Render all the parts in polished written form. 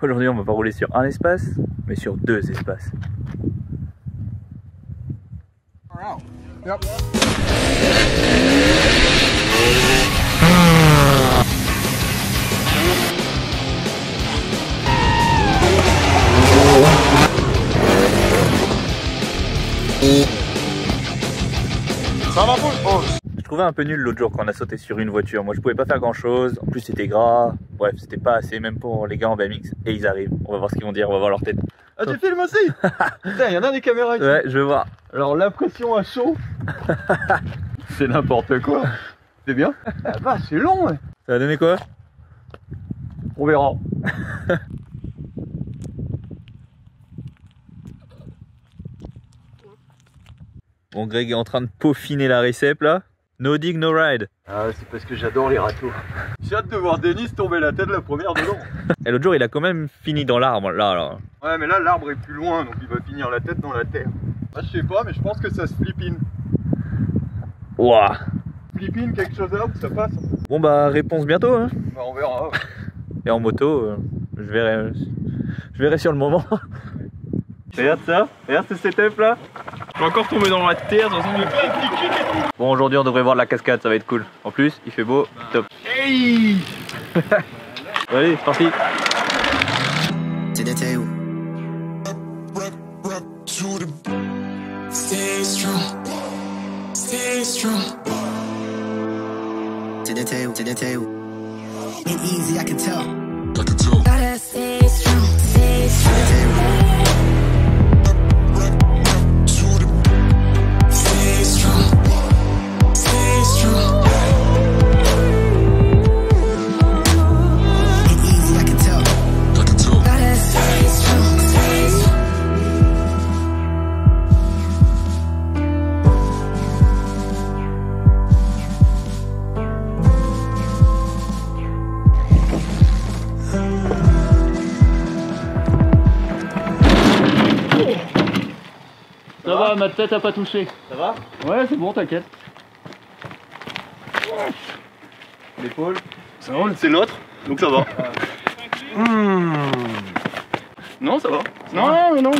Aujourd'hui, on va pas rouler sur un espace, mais sur deux espaces. Ça va pour le boss. Je trouvais un peu nul l'autre jour quand on a sauté sur une voiture. Moi, je pouvais pas faire grand chose. En plus, c'était gras. Bref, c'était pas assez, même pour les gars en BMX. Et ils arrivent. On va voir ce qu'ils vont dire. On va voir leur tête. Ah, tu filmes aussi? Putain, y'en a des caméras ici. Ouais, je vais voir. Alors, l'impression à chaud. C'est n'importe quoi. C'est bien. Ah bah, c'est long, ouais. Ça va donner quoi? On verra. Bon, Greg est en train de peaufiner la récep là. No dig, no ride. Ah, c'est parce que j'adore les râteaux. J'ai hâte de voir Denis tomber la tête la première dedans. Et l'autre jour, il a quand même fini dans l'arbre là, alors. Ouais, mais là, l'arbre est plus loin, donc il va finir la tête dans la terre. Ah, je sais pas, mais je pense que ça se flip-in. Ouah. Flip-in, quelque chose là où ça passe. Bon, bah, réponse bientôt, hein. Bah, on verra. Ouais. Et en moto, je verrai sur le moment. Regarde ça, regarde ce setup là. Je vais encore tomber dans la terre, de toute façon, je... Bon, aujourd'hui on devrait voir de la cascade, ça va être cool. En plus, il fait beau, top. Hey. Allez, c'est parti. Ma tête a pas touché. Ça va? Ouais, c'est bon, t'inquiète. L'épaule. C'est l'autre, donc ça va. Non, ça va. Non, mais non.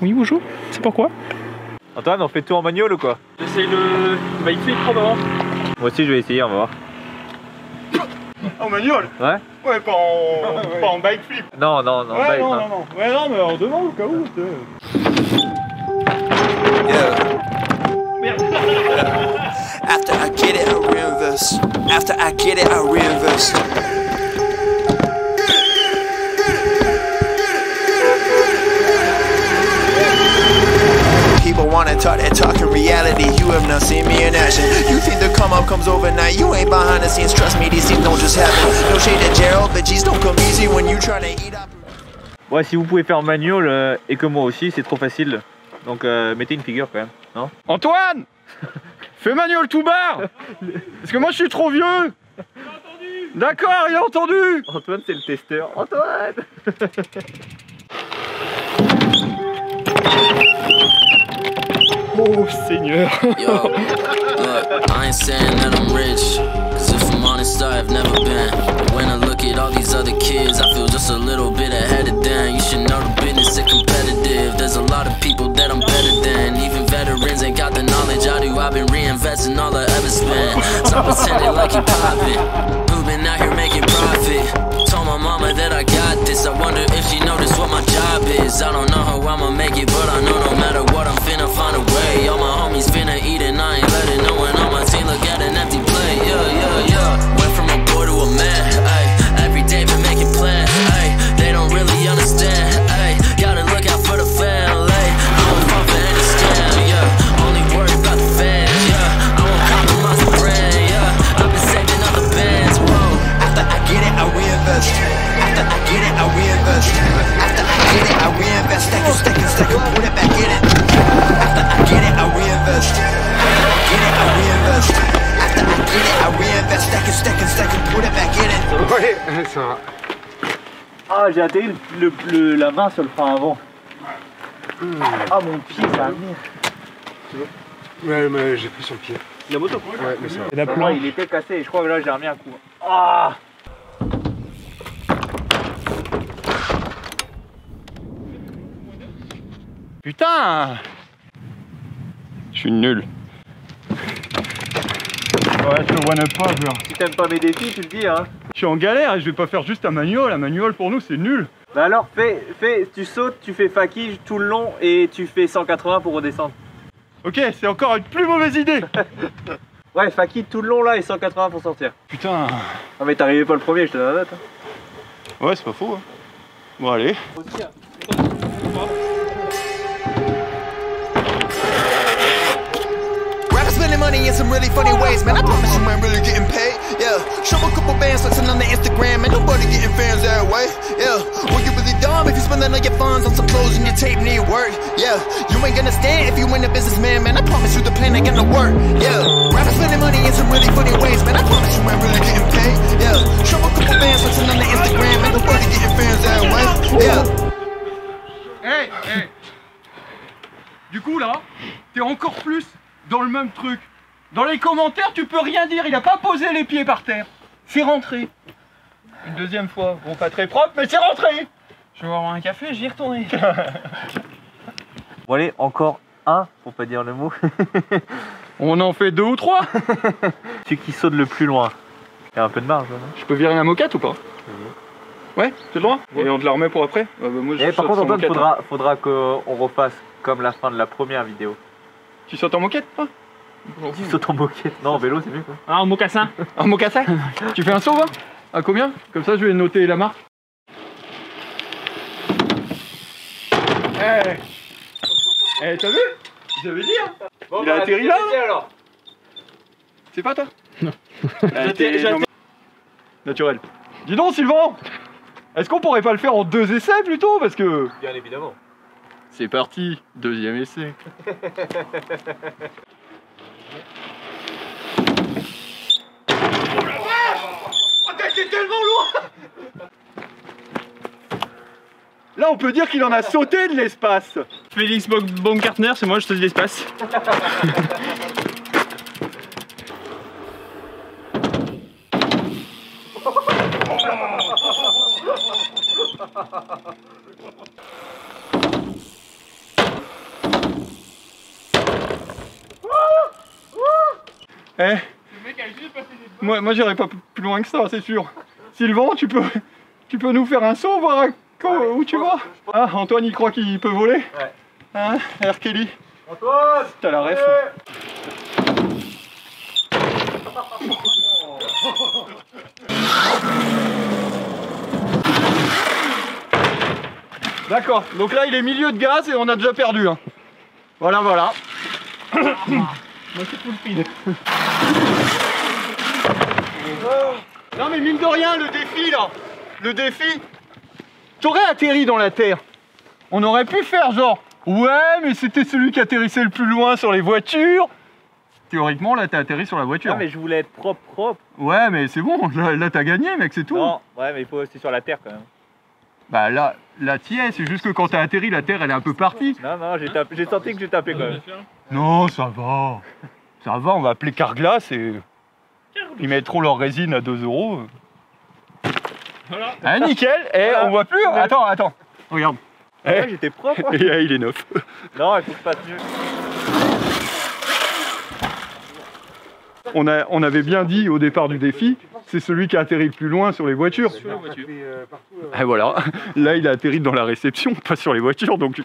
Oui, bonjour. C'est pourquoi? Antoine, on fait tout en bagnole ou quoi? J'essaye le... Bah, il fait trop d'avant. Moi aussi, je vais essayer, on va voir. En manual? Ouais. Ouais, pas en, ouais. Pas en bike flip. Non, non, non, ouais, bike, non, non, non. Ouais, non, mais en devant au cas où. Merde. After I get it, I reinvest. After I get it, I reinvest. People wanna talk that talk in reality. You have not seen me in action. You think the come up comes overnight. You ain't behind the scenes. Trust me, these things don't just happen. No shade to Gerald, but geez, don't come easy when you try to eat up. Ouais, si vous pouvez faire manual et que moi aussi, c'est trop facile. Donc mettez une figure quand même, non? Antoine, fais manual tout barre. Parce que moi, je suis trop vieux. D'accord, il a entendu. Antoine, c'est le testeur. Antoine. Oh Seigneur. Yo, look, I ain't saying that I'm rich, cause if I'm honest I have never been. When I look at all these other kids, I feel just a little bit ahead of them. You should know the business is competitive. There's a lot of people that I'm better than. Even veterans ain't got the knowledge I do. I've been reinvesting all I ever spent. Stop pretending like you poppin'. Who been out here making profit? Told my mama that I got this. I wonder if she noticed what my job is. I don't know how I'ma make it, but I know no matter what I'm finna find a way. All my homies finna eat and I ain't letting no one on my team look at an empty plate. Yeah, yeah, yeah. Went from a boy to a man, ayy. Every day been making plans, ayy. They don't really understand, ayy. Gotta look out for the family, ayy. I won't fall for any scam, yeah. Only worry about the fans, yeah. I won't compromise the brand, yeah. I've been saving all the bands, whoa. After I get it, I reinvest. After I get it, I reinvest. After I get it, I reinvest. Stack it, stack it, stack it, put it back in it. After I get it, I reinvest. After I get it, I reinvest. After I get it, I reinvest. Stack it, stack it, stack it, put it back in it. Ouais, ça va. Ah, j'ai atterri la main sur le frein avant. Ah, mon pied, ça a mis. Tu veux? Ouais, mais j'ai pris sur le pied. La moto? Ouais, mais ça. Et la planche. Il était cassé et je crois que là j'ai remis un coup. Ah! Putain! Je suis nul. Ouais, je te one up pas, genre. Si t'aimes pas mes défis, tu le dis, hein. Je suis en galère et je vais pas faire juste un manual pour nous, c'est nul. Bah alors, tu sautes, tu fais faquille tout le long et tu fais 180 pour redescendre. Ok, c'est encore une plus mauvaise idée. Ouais, faquille tout le long là et 180 pour sortir. Putain. Ah mais t'arrivais pas le premier, je te donne la note. Hein. Ouais, c'est pas faux. Hein. Bon, allez. Money in some really funny ways, man. I promise you ain't really getting paid. Yeah, show a couple bands, listen on the Instagram, and nobody getting fans that way. Yeah, well you really dumb if you spending all your funds on some clothes and your tape need work. Yeah, you ain't gonna stand if you ain't a businessman, man. I promise you the plan ain't gonna work. Yeah, rappers spending money in some really funny ways, man. I promise you ain't really getting paid. Yeah, show a couple bands, listen on the Instagram, and nobody getting fans that way. Yeah. Hey, hey. Du coup là, t'es encore plus dans le même truc. Dans les commentaires, tu peux rien dire, il a pas posé les pieds par terre. C'est rentré. Une deuxième fois, bon pas très propre, mais c'est rentré. Je vais avoir un café, j'y retourne. Bon allez, encore un, pour pas dire le mot. On en fait deux ou trois. Celui qui saute le plus loin. Il y a un peu de marge. Hein. Je peux virer la moquette ou pas? Ouais, c'est le droit. Ouais. Et on te la remet pour après moi, je par contre, Antoine, faudra qu'on refasse comme la fin de la première vidéo. Tu sautes en moquette toi? Tu sautes en moquette? Non, en vélo c'est mieux quoi. Ah, en mocassin. En mocassin. Tu fais un saut, hein? À combien? Comme ça je vais noter la marque. Eh, t'as vu? J'avais dit, hein. Bon, il a atterri là. C'est pas toi? Non. Naturel. Dis donc Sylvain, est-ce qu'on pourrait pas le faire en deux essais plutôt? Parce que... Bien évidemment. C'est parti, deuxième essai. C'est tellement loin. Là on peut dire qu'il en a sauté de l'espace. Félix Baumgartner, c'est moi, je saute de l'espace. Eh. Moi j'irai pas plus loin que ça, c'est sûr. Sylvain, tu peux nous faire un saut, voir où tu vas? Ah, Antoine, il croit qu'il peut voler? Ouais. Hein, R. Kelly? Antoine! T'as la ref. D'accord, donc là il est milieu de gaz et on a déjà perdu. Hein. Voilà, voilà. Moi c'est tout le pile. Non mais mine de rien, le défi là, le défi, t'aurais atterri dans la terre. On aurait pu faire genre, ouais mais c'était celui qui atterrissait le plus loin sur les voitures. Théoriquement là t'as atterri sur la voiture. Non mais je voulais être propre. Ouais mais c'est bon, là t'as gagné mec, c'est tout. Non, ouais mais il faut rester sur la terre quand même. Bah là, t'y es, c'est juste que quand t'as atterri, la terre elle est un peu partie. Non, non, j'ai senti que j'ai tapé quand même. Non, ça va. Ça va, on va appeler Carglass et... Ils mettront leur résine à 2 €. Voilà. Ah nickel, et voilà. On voit plus. Attends, regarde. Ah ouais, j'étais propre. Hein. Et il est neuf. Non, il faut pas de mieux. On avait bien dit au départ du défi, c'est celui qui a atterri le plus loin sur les voitures. Et voilà, là il a atterri dans la réception, pas sur les voitures, donc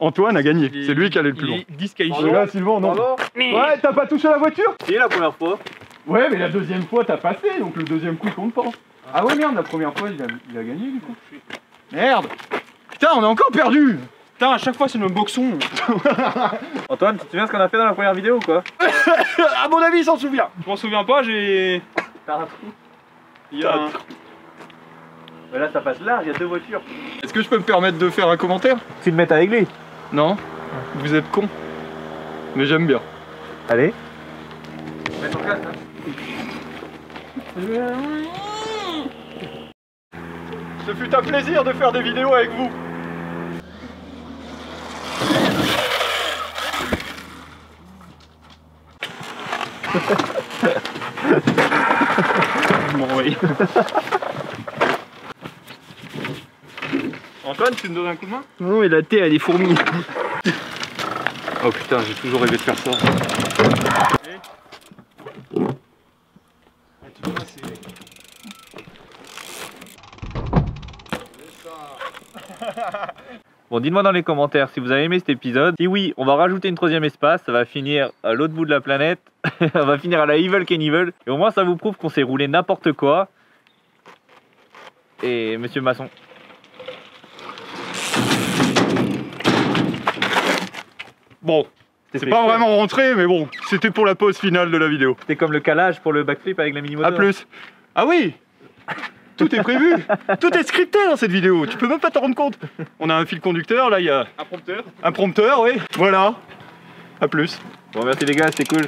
Antoine a gagné. C'est lui qui allait le plus loin. Disqualifié. Là, Sylvain, non. Ouais, t'as pas touché la voiture? C'est la première fois. Ouais, mais la deuxième fois t'as passé, donc le deuxième coup il compte pas. Ah ouais, merde, la première fois il a gagné du coup. Merde! Putain, on a encore perdu! Putain, à chaque fois c'est le même boxon. Antoine, tu te souviens ce qu'on a fait dans la première vidéo ou quoi? À mon avis, il s'en souvient. Je m'en souviens pas, j'ai... T'as un trou. Il y a un... Mais là ça passe large, il y a 2 voitures. Est-ce que je peux me permettre de faire un commentaire? Tu le mets avec lui? Non, vous êtes con. Mais j'aime bien. Allez. Mets ton casque, hein. Ce fut un plaisir de faire des vidéos avec vous. Bon, oui. Antoine, tu me donnes un coup de main? Non, mais la thé, elle est fourmille. Oh putain, j'ai toujours rêvé de faire ça. Bon, dites-moi dans les commentaires si vous avez aimé cet épisode. Si oui, on va rajouter une troisième espace, ça va finir à l'autre bout de la planète. On va finir à la Evil Cannibal. Et au moins ça vous prouve qu'on s'est roulé n'importe quoi. Et monsieur Masson. Bon, c'est pas vraiment rentré, mais bon, c'était pour la pause finale de la vidéo. C'était comme le calage pour le backflip avec la mini-moto. A plus. Ah oui. Tout est prévu, tout est scripté dans cette vidéo, tu peux même pas t'en rendre compte. On a un fil conducteur, là il y a... Un prompteur. Un prompteur, oui. Voilà, à plus. Bon, merci les gars, c'était cool.